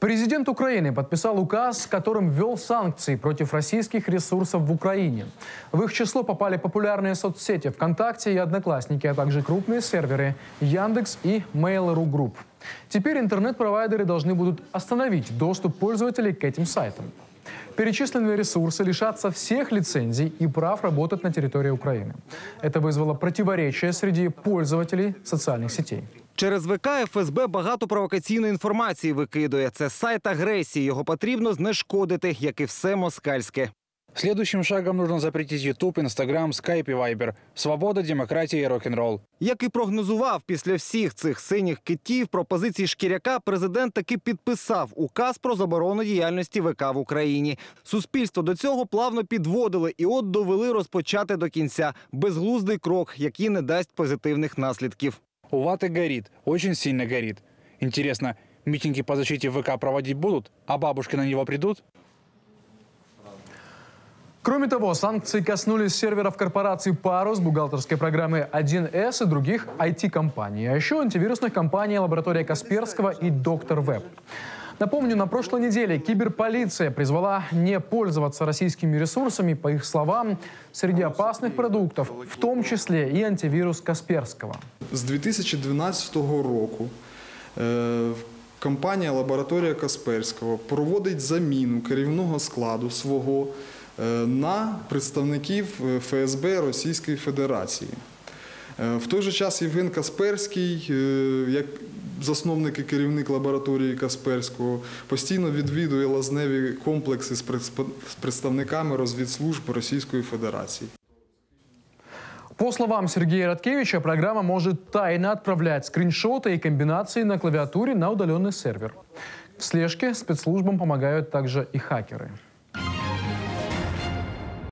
Президент Украины подписал указ, которым ввел санкции против российских ресурсов в Украине. В их число попали популярные соцсети ВКонтакте и Одноклассники, а также крупные серверы Яндекс и Mail.ru Group. Теперь интернет-провайдеры должны будут остановить доступ пользователей к этим сайтам. Перечисленные ресурсы лишатся всех лицензий и прав работать на территории Украины. Это вызвало противоречие среди пользователей социальных сетей. Через ВК ФСБ багато провокаційної інформації викидує. Це сайт агресії, його потрібно знешкодити, як і все москальське. Следующим шагом нужно запретить YouTube, Instagram, Skype и Viber. Свобода, демократия и рок-н-ролл. Як і прогнозував, після всіх цих синіх китів пропозиції Шкіряка президент таки підписав указ про заборону діяльності ВК в Україні. Суспільство до цього плавно підводили і от довели розпочати до кінця. Безглуздий крок, який не дасть позитивних наслідків. У ваты горит, очень сильно горит. Интересно, митинги по защите ВК проводить будут, а бабушки на него придут? Кроме того, санкции коснулись серверов корпорации «Парус», бухгалтерской программы 1С и других IT-компаний, а еще антивирусных компаний «Лаборатория Касперского» и «Доктор Веб». Напомню, на прошлой неделе киберполиция призвала не пользоваться российскими ресурсами. По их словам, среди опасных продуктов, в том числе и антивирус Касперского. С 2012 року компанія «Лабораторія Касперського» проводить заміну керівного складу свого на представників ФСБ Російської Федерації. В той же час Євген Касперський, як засновник і керівник лабораторії Касперського, постійно відвідує лазневі комплекси з представниками розвідслужб Російської Федерації. По словам Сергея Радкевича, программа может тайно отправлять скриншоты и комбинации на клавиатуре на удаленный сервер. В слежке спецслужбам помогают также и хакеры.